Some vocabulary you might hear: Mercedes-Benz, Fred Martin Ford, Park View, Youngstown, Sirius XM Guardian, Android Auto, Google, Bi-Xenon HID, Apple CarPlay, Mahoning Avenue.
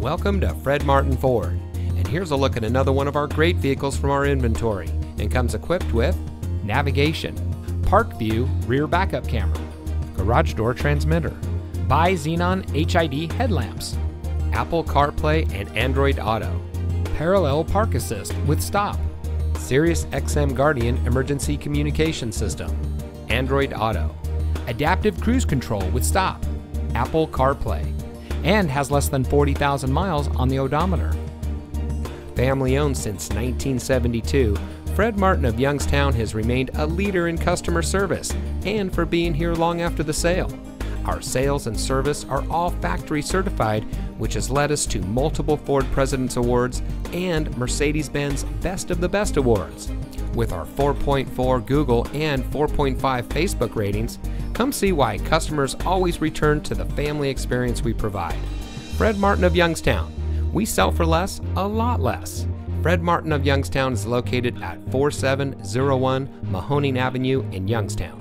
Welcome to Fred Martin Ford, and here's a look at another one of our great vehicles from our inventory, and comes equipped with navigation, Park View rear backup camera, garage door transmitter, Bi-Xenon HID headlamps, Apple CarPlay and Android Auto, parallel park assist with stop, Sirius XM Guardian emergency communication system, Android Auto, adaptive cruise control with stop, Apple CarPlay, and has less than 40,000 miles on the odometer. Family owned since 1972, Fred Martin of Youngstown has remained a leader in customer service and for being here long after the sale. Our sales and service are all factory certified, which has led us to multiple Ford President's Awards and Mercedes-Benz Best of the Best Awards. With our 4.4 Google and 4.5 Facebook ratings, come see why customers always return to the family experience we provide. Fred Martin of Youngstown. We sell for less, a lot less. Fred Martin of Youngstown is located at 4701 Mahoning Avenue in Youngstown.